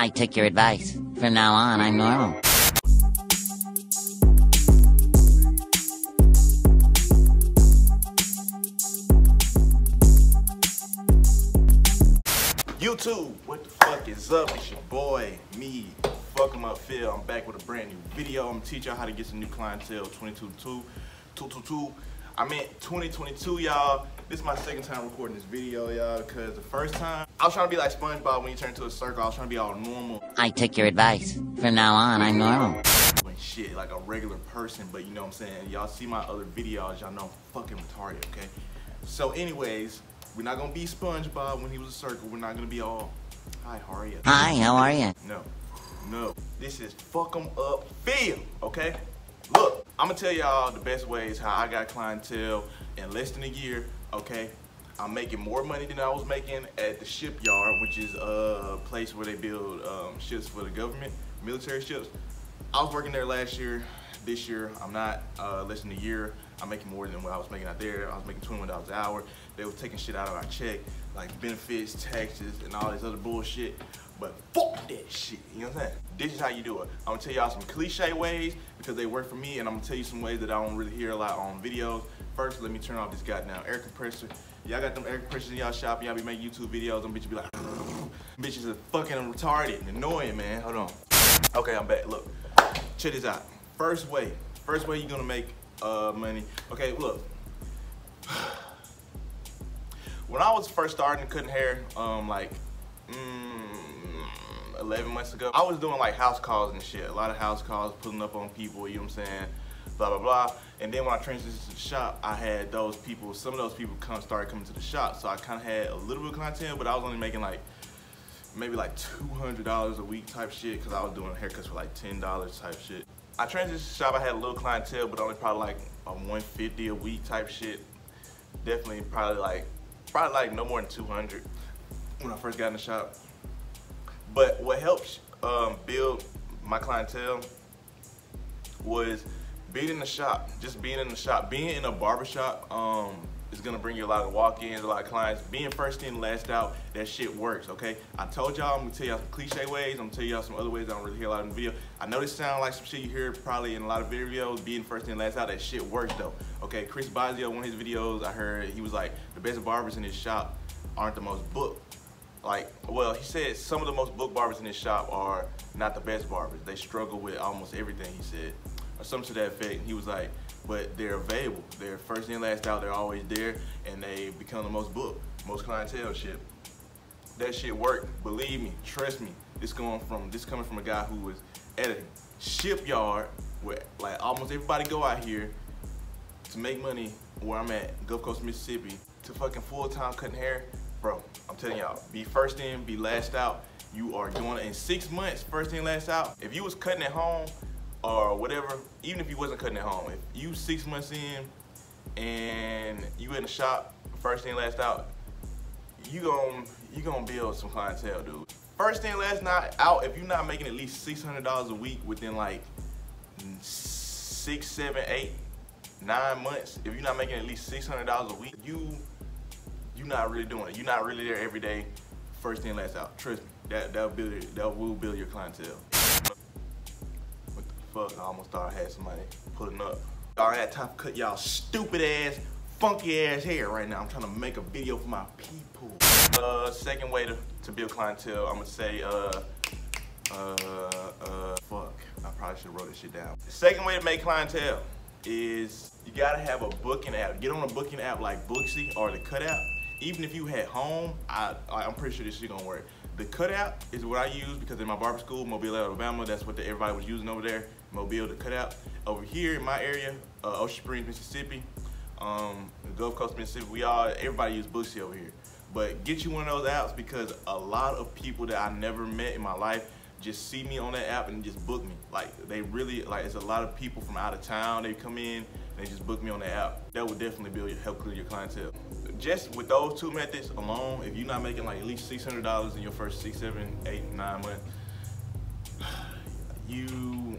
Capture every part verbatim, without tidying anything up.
I took your advice. From now on, I'm normal. YouTube, what the fuck is up? It's your boy, me, Fuck'em Up Phil. I'm back with a brand new video. I'm gonna teach y'all how to get some new clientele. twenty-two, two, two, two, two. I meant twenty twenty-two, y'all. This is my second time recording this video, y'all, because the first time, I was trying to be like SpongeBob when you turn into a circle. I was trying to be all normal. I took your advice. From now on, I'm normal. And shit, like a regular person, but you know what I'm saying? Y'all see my other videos, y'all know I'm fucking retarded, okay? So anyways, we're not gonna be SpongeBob when he was a circle. We're not gonna be all, hi, how are you? Hi, how are you? No, no. This is Fuck'em Up Phil, okay? Look, I'm gonna tell y'all the best ways how I got clientele in less than a year, okay? I'm making more money than I was making at the shipyard, which is a place where they build um, ships for the government, military ships. I was working there last year. This year, I'm not uh, less than a year. I'm making more than what I was making out there. I was making twenty-one dollars an hour. They were taking shit out of our check, like benefits, taxes, and all this other bullshit. But fuck that shit, you know what I'm saying? This is how you do it. I'm gonna tell y'all some cliche ways because they work for me, and I'm gonna tell you some ways that I don't really hear a lot on videos. First, let me turn off this goddamn air compressor. Y'all got them air compressors in y'all shop, y'all be making YouTube videos, them bitches be like, bitches are fucking retarded and annoying, man. Hold on. Okay, I'm back, look. Check this out. First way, first way you're gonna make uh, money. Okay, look. When I was first starting cutting hair, um, like mm, eleven months ago, I was doing like house calls and shit. A lot of house calls, pulling up on people, you know what I'm saying? Blah, blah, blah. And then when I transitioned to the shop, I had those people, some of those people come started coming to the shop. So I kind of had a little bit of content, but I was only making like, maybe like two hundred dollars a week type shit, cause I was doing haircuts for like ten dollars type shit. I transitioned to the shop, I had a little clientele, but only probably like a one fifty a week type shit. Definitely probably like, probably like no more than two hundred when I first got in the shop. But what helped um, build my clientele was being in the shop, just being in the shop. Being in a barbershop um, is gonna bring you a lot of walk-ins, a lot of clients. Being first in, last out, that shit works, okay? I told y'all, I'm gonna tell y'all some cliche ways, I'm gonna tell y'all some other ways I don't really hear a lot in the video. I know this sounds like some shit you hear probably in a lot of videos, being first in, last out, that shit works though. Okay, Chris Bazzio, one of his videos, I heard he was like, the best barbers in his shop aren't the most booked. Like, well, he said some of the most booked barbers in his shop are not the best barbers. They struggle with almost everything, he said, or something to that effect. And he was like, but they're available. They're first in, last out. They're always there, and they become the most booked, most clientele shit. That shit worked. Believe me, trust me. This going from this coming from a guy who was at a shipyard where like almost everybody go out here to make money. Where I'm at, Gulf Coast, Mississippi, to fucking full time cutting hair. Bro, I'm telling y'all, be first in, be last out. You are doing it in six months, first in, last out. If you was cutting at home or whatever, even if you wasn't cutting at home, if you six months in and you in the shop, first in, last out, you gon' you gon' build some clientele, dude. First in, last not out, if you're not making at least six hundred dollars a week within like six, seven, eight, nine months, if you're not making at least six hundred dollars a week, you you're not really doing it. You're not really there every day, first in, last out. Trust me, that that'll build it, that will build your clientele. What the fuck? I almost thought I had somebody pulling up. Y'all had time to cut y'all stupid ass, funky ass hair right now. I'm trying to make a video for my people. Uh, second way to, to build clientele, I'm gonna say uh uh uh fuck. I probably should have wrote this shit down. The second way to make clientele is you gotta have a booking app. Get on a booking app like Booksy or the Cut App. Even if you had home, I, I'm pretty sure this shit gonna work. The Cut App is what I use because in my barber school, Mobile, Alabama, that's what the, everybody was using over there, Mobile, the Cut App. Over here in my area, uh, Ocean Springs, Mississippi, um, Gulf Coast, Mississippi, we all, everybody use Booksy over here. But get you one of those apps because a lot of people that I never met in my life just see me on that app and just book me. Like, they really, like, it's a lot of people from out of town, they come in, they just book me on the app. That would definitely build your, help clear your clientele. Just with those two methods alone, if you're not making like at least six hundred dollars in your first six, seven, eight, nine months, you,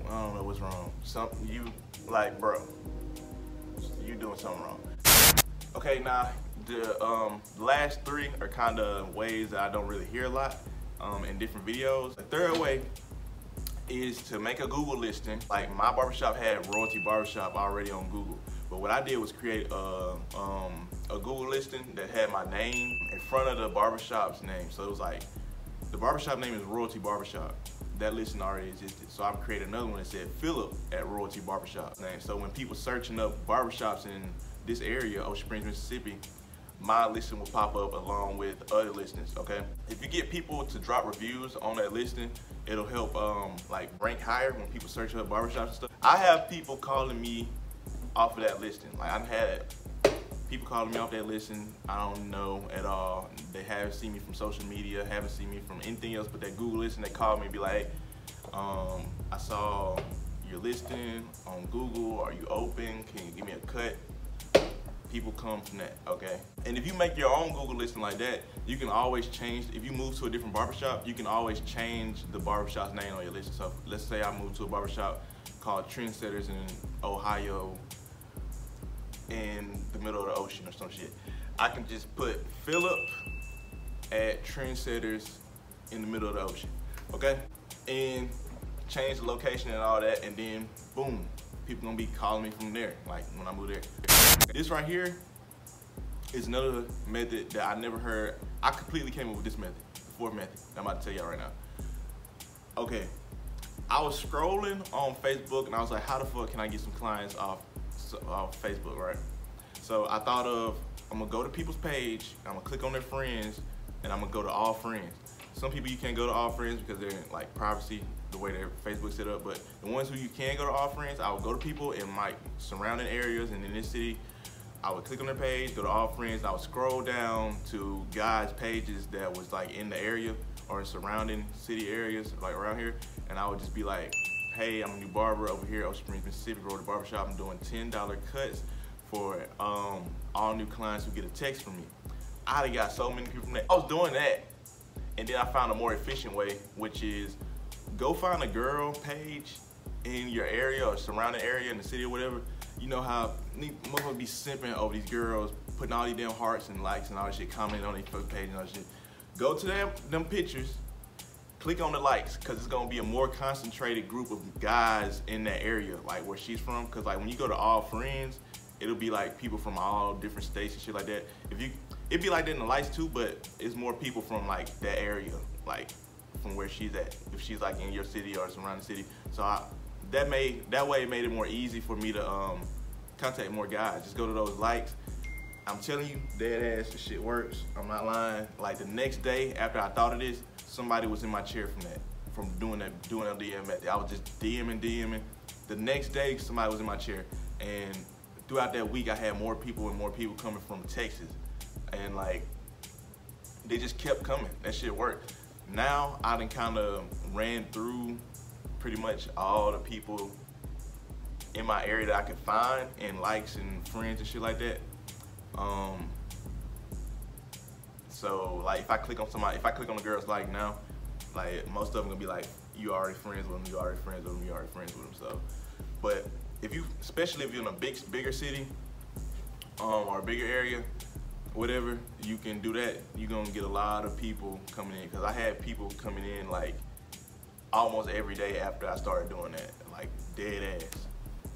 I don't know what's wrong. Something, you, like, bro, you doing something wrong. Okay, now, the um, last three are kind of ways that I don't really hear a lot. um, in different videos. The third way is to make a Google listing. Like my barbershop had Royalty Barbershop already on Google. But what I did was create a, um, a Google listing that had my name in front of the barbershop's name. So it was like, the barbershop name is Royalty Barbershop. That listing already existed. So I've created another one that said Philip at Royalty Barbershop name. So when people searching up barbershops in this area, Ocean Springs, Mississippi, my listing will pop up along with other listings, okay? If you get people to drop reviews on that listing, it'll help um, like rank higher when people search up barbershops and stuff. I have people calling me off of that listing. Like I've had people calling me off that listing, I don't know at all. They haven't seen me from social media, haven't seen me from anything else but that Google listing. They called me and be like, um, I saw your listing on Google, are you open? Can you give me a cut? People come from that, okay? And if you make your own Google listing like that, you can always change. If you move to a different barbershop, you can always change the barbershop's name on your listing. So let's say I moved to a barbershop called Trendsetters in Ohio, in the middle of the ocean or some shit. I can just put Philip at Trendsetters in the middle of the ocean, okay? And change the location and all that, and then boom, people gonna be calling me from there, like when I move there. This right here is another method that I never heard. I completely came up with this method, the fourth method that I'm about to tell y'all right now. Okay, I was scrolling on Facebook and I was like, how the fuck can I get some clients off So, uh, Facebook, right? So I thought of, I'm gonna go to people's page, I'm gonna click on their friends, and I'm gonna go to all friends. Some people you can't go to all friends because they're in like privacy, the way their Facebook's set up, but the ones who you can go to all friends, I would go to people in my surrounding areas and in this city, I would click on their page, go to all friends, I would scroll down to guys' pages that was like in the area or in surrounding city areas, like around here, and I would just be like, hey, I'm a new barber over here, Ocean Springs, Mississippi, Royalty Barbershop. I'm doing ten dollar cuts for um, all new clients who get a text from me. I done got so many people from that. I was doing that, and then I found a more efficient way, which is go find a girl page in your area or surrounding area in the city or whatever. You know how motherfuckers be simping over these girls, putting all these damn hearts and likes and all that shit, commenting on their Facebook page and all that shit. Go to them, them pictures. Click on the likes, cause it's gonna be a more concentrated group of guys in that area, like where she's from. Cause like when you go to all friends, it'll be like people from all different states and shit like that. If you, it'd be like that in the likes too, but it's more people from like that area, like from where she's at. If she's like in your city or surrounding city, so I, that made that way it made it more easy for me to um, contact more guys. Just go to those likes. I'm telling you, dead ass, this shit works. I'm not lying. Like the next day after I thought of this, somebody was in my chair from that, from doing that, doing a D M. I was just DMing, DMing. The next day, somebody was in my chair, and throughout that week, I had more people and more people coming from Texas, and like, they just kept coming. That shit worked. Now, I done kind of ran through pretty much all the people in my area that I could find, and likes and friends and shit like that. Um. So like if I click on somebody, if I click on the girls like now, like most of them gonna be like, you already friends with them, you already friends with them, you already friends with them. So, but if you, especially if you're in a big, bigger city, um, or a bigger area, whatever, you can do that. You're gonna get a lot of people coming in. Cause I had people coming in like almost every day after I started doing that, like dead ass.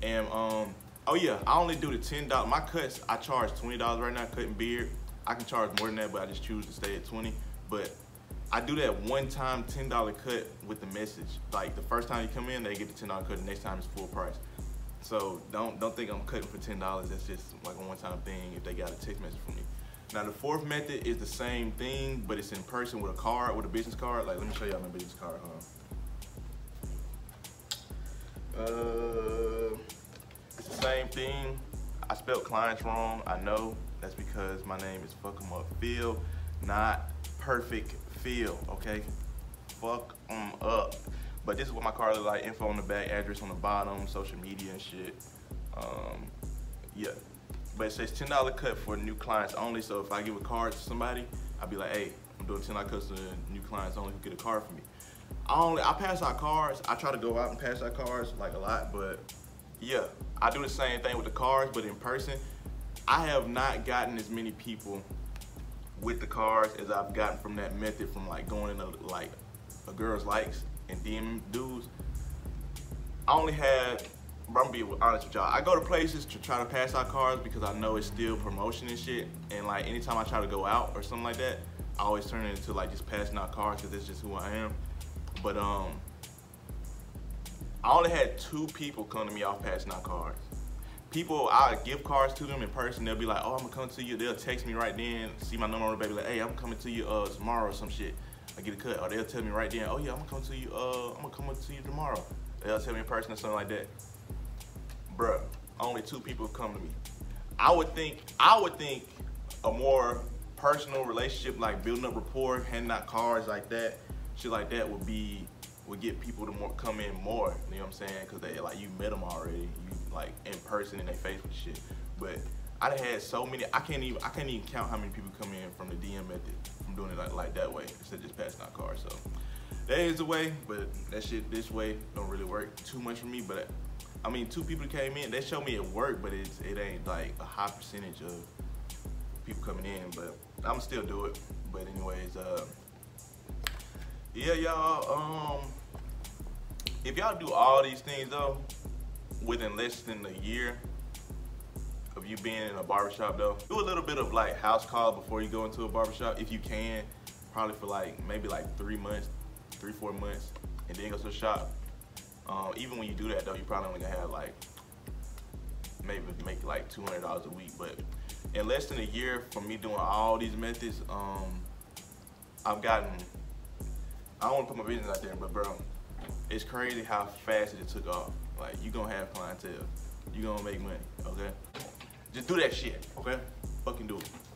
And um, oh yeah, I only do the ten dollar, my cuts, I charge twenty dollars right now, cutting beard. I can charge more than that, but I just choose to stay at twenty. But I do that one time ten dollar cut with the message. Like the first time you come in, they get the ten dollar cut, the next time it's full price. So don't don't think I'm cutting for ten dollars. That's just like a one-time thing if they got a text message from me. Now the fourth method is the same thing, but it's in person with a card, with a business card. Like let me show y'all my business card. Uh, uh, it's the same thing. I spelled clients wrong, I know. That's because my name is Fuck'em Up Phil, not Perfect Phil, okay? Fuck 'em up. But this is what my card looks like, info on the back, address on the bottom, social media and shit. Um, yeah, but it says ten dollar cut for new clients only, so if I give a card to somebody, I'll be like, hey, I'm doing ten dollar cuts to new clients only who get a card from me. I only, I pass out cards, I try to go out and pass out cards like a lot, but yeah, I do the same thing with the cards, but in person. I have not gotten as many people with the cars as I've gotten from that method, from like going in a, like a girl's likes and DMing dudes. I only had, I'm gonna be honest with y'all, I go to places to try to pass out cars because I know it's still promotion and shit, and like anytime I try to go out or something like that, I always turn it into like just passing out cars because that's just who I am. But um, I only had two people come to me off passing out cars. People, I give cards to them in person, they'll be like, oh, I'm gonna come to you. They'll text me right then, see my number on the baby, like, hey, I'm coming to you uh, tomorrow or some shit. I get a cut, or they'll tell me right then, oh yeah, I'm gonna come to you, uh, I'm gonna come up to you tomorrow. They'll tell me in person or something like that. Bruh, only two people come to me. I would think, I would think a more personal relationship, like building up rapport, handing out cards like that, shit like that would be, would get people to more come in more, you know what I'm saying? Cause they like, you met them already, you like in person in their face with shit. But I done had so many, I can't even, I can't even count how many people come in from the D M method, from doing it like, like that way, instead of just passing out cards. So that is the way, but that shit this way don't really work too much for me. But I mean, two people came in, they showed me it worked, but it's, it ain't like a high percentage of people coming in, but I'm still do it. But anyways, uh, yeah, y'all, um, if y'all do all these things though, within less than a year of you being in a barbershop though, do a little bit of like house call before you go into a barbershop, if you can, probably for like, maybe like three months, three, four months, and then go to the shop. Um, even when you do that though, you probably only gonna have like, maybe make like two hundred dollars a week, but in less than a year from me doing all these methods, um, I've gotten, I don't want to put my business out there, but bro, it's crazy how fast it took off. Like, you gonna have clientele, you gonna make money, okay? Just do that shit, okay? Fucking do it.